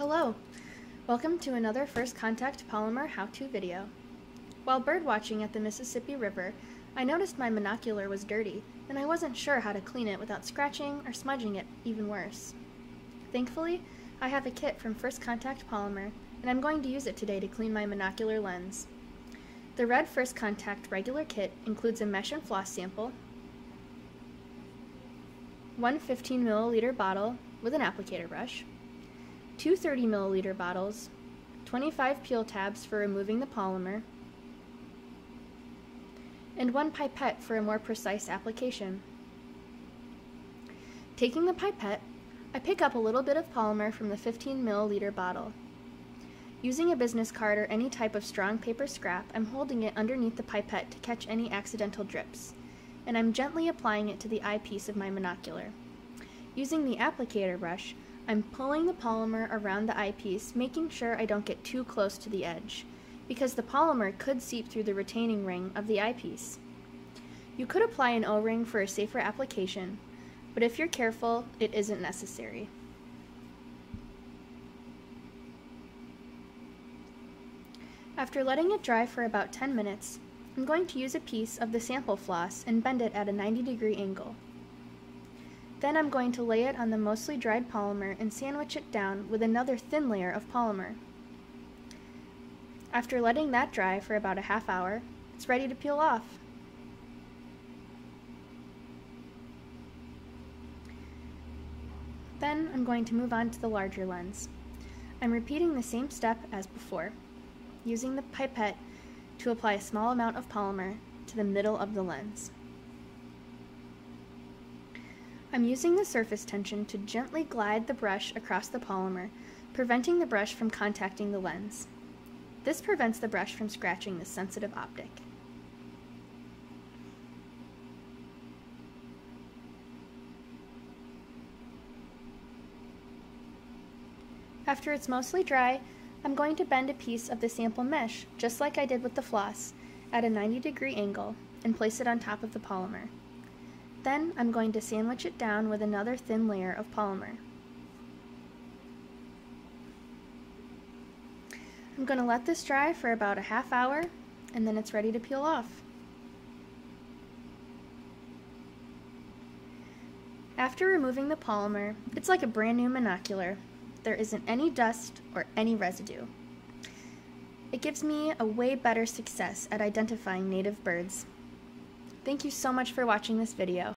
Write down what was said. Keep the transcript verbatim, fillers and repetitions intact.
Hello! Welcome to another First Contact Polymer how-to video. While birdwatching at the Mississippi River, I noticed my monocular was dirty, and I wasn't sure how to clean it without scratching or smudging it even worse. Thankfully, I have a kit from First Contact Polymer, and I'm going to use it today to clean my monocular lens. The red First Contact regular kit includes a mesh and floss sample, one fifteen milliliter bottle with an applicator brush, two thirty milliliter bottles, twenty-five peel tabs for removing the polymer, and one pipette for a more precise application. Taking the pipette, I pick up a little bit of polymer from the fifteen milliliter bottle. Using a business card or any type of strong paper scrap, I'm holding it underneath the pipette to catch any accidental drips, and I'm gently applying it to the eyepiece of my monocular. Using the applicator brush, I'm pulling the polymer around the eyepiece, making sure I don't get too close to the edge, because the polymer could seep through the retaining ring of the eyepiece. You could apply an O-ring for a safer application, but if you're careful, it isn't necessary. After letting it dry for about ten minutes, I'm going to use a piece of the sample floss and bend it at a ninety degree angle. Then I'm going to lay it on the mostly dried polymer and sandwich it down with another thin layer of polymer. After letting that dry for about a half hour, it's ready to peel off. Then I'm going to move on to the larger lens. I'm repeating the same step as before, using the pipette to apply a small amount of polymer to the middle of the lens. I'm using the surface tension to gently glide the brush across the polymer, preventing the brush from contacting the lens. This prevents the brush from scratching the sensitive optic. After it's mostly dry, I'm going to bend a piece of the sample mesh, just like I did with the floss, at a ninety degree angle and place it on top of the polymer. Then I'm going to sandwich it down with another thin layer of polymer. I'm going to let this dry for about a half hour, and then it's ready to peel off. After removing the polymer, it's like a brand new monocular. There isn't any dust or any residue. It gives me a way better success at identifying native birds. Thank you so much for watching this video.